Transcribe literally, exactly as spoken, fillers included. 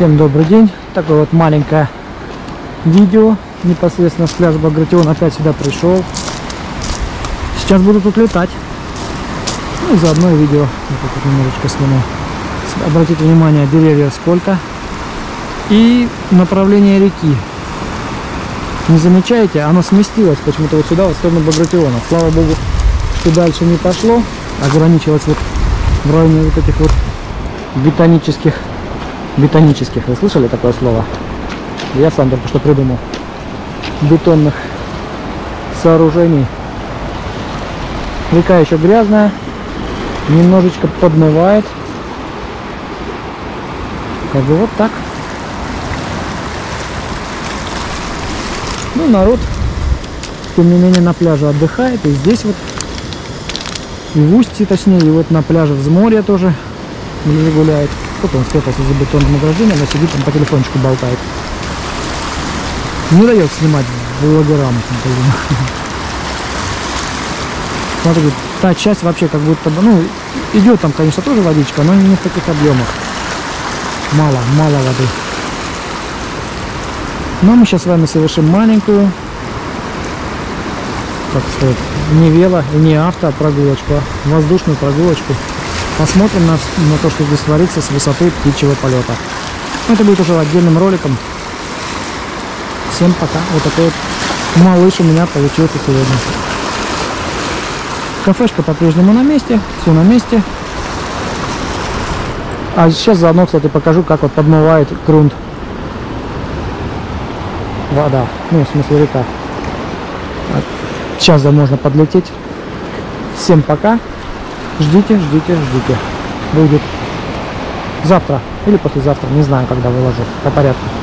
Всем добрый день. Такое вот маленькое видео непосредственно с пляжа Багратион. Опять сюда пришел. Сейчас буду тут летать. Ну и заодно видео вот тут немножечко сниму. Обратите внимание, деревьев сколько. И направление реки. Не замечаете? Оно сместилось почему-то вот сюда, вот в сторону Багратиона. Слава богу, что дальше не пошло. Ограничилось вот в районе вот этих вот ботанических. Бетонических. Вы слышали такое слово? Я сам только что придумал. Бетонных сооружений. Река еще грязная. Немножечко подмывает. Как бы вот так. Ну, народ, тем не менее, на пляже отдыхает. И здесь вот, и в устье, точнее, и вот на пляже взморье тоже гуляет. Кто-то он спрятался за бетонным ограждением, но сидит там по телефончику болтает. Не дает снимать блогерам. Смотрите, та часть вообще как будто бы, ну, идет там, конечно, тоже водичка, но не в таких объемах. Мало, мало воды. Но мы сейчас с вами совершим маленькую, как сказать, не вело, не авто, прогулочку, а воздушную прогулочку. Посмотрим на, на то, что здесь творится с высоты птичьего полета. Это будет уже отдельным роликом. Всем пока. Вот такой вот малыш у меня получился сегодня. Кафешка по-прежнему на месте. Все на месте. А сейчас заодно, кстати, покажу, как вот подмывает грунт. Вода. Ну, в смысле река. Сейчас можно подлететь. Всем пока. Ждите, ждите, ждите. Будет завтра или послезавтра, не знаю, когда выложу, по порядку.